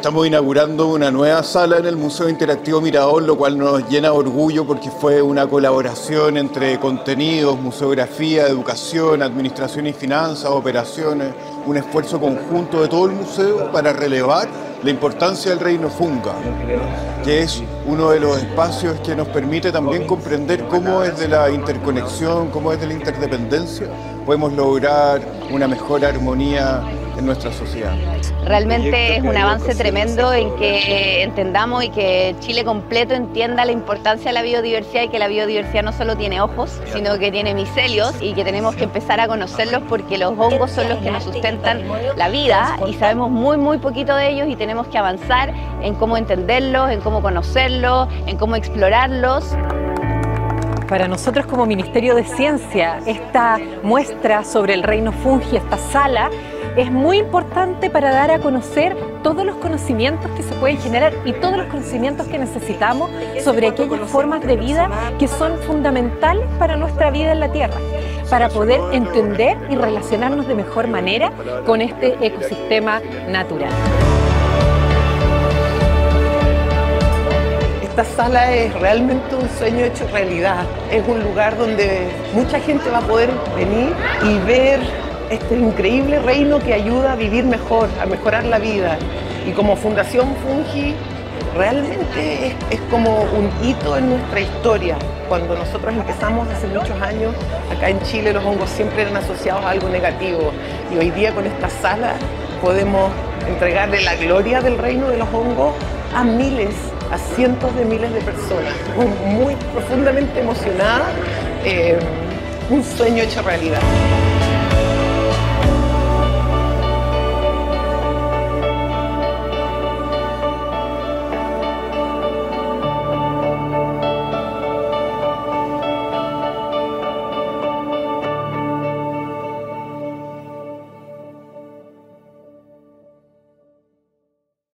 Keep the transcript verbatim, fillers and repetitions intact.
Estamos inaugurando una nueva sala en el Museo Interactivo Mirador, lo cual nos llena de orgullo porque fue una colaboración entre contenidos, museografía, educación, administración y finanzas, operaciones, un esfuerzo conjunto de todo el museo para relevar la importancia del Reino Fungi, que es uno de los espacios que nos permite también comprender cómo desde la interconexión, cómo desde la interdependencia podemos lograr una mejor armonía en nuestra sociedad. Realmente es un avance tremendo en que entendamos y que Chile completo entienda la importancia de la biodiversidad, y que la biodiversidad no solo tiene ojos, sino que tiene micelios, y que tenemos que empezar a conocerlos porque los hongos son los que nos sustentan la vida y sabemos muy muy poquito de ellos, y tenemos que avanzar en cómo entenderlos, en cómo conocerlos, en cómo explorarlos. Para nosotros como Ministerio de Ciencia, esta muestra sobre el Reino Fungi, esta sala, es muy importante para dar a conocer todos los conocimientos que se pueden generar y todos los conocimientos que necesitamos sobre aquellas formas de vida que son fundamentales para nuestra vida en la Tierra, para poder entender y relacionarnos de mejor manera con este ecosistema natural. Esta sala es realmente un sueño hecho realidad. Es un lugar donde mucha gente va a poder venir y ver este increíble reino que ayuda a vivir mejor, a mejorar la vida. Y como Fundación Fungi, realmente es, es como un hito en nuestra historia. Cuando nosotros empezamos hace muchos años, acá en Chile los hongos siempre eran asociados a algo negativo. Y hoy día con esta sala podemos entregarle la gloria del reino de los hongos a miles, a cientos de miles de personas. Muy profundamente emocionada, eh, un sueño hecho realidad.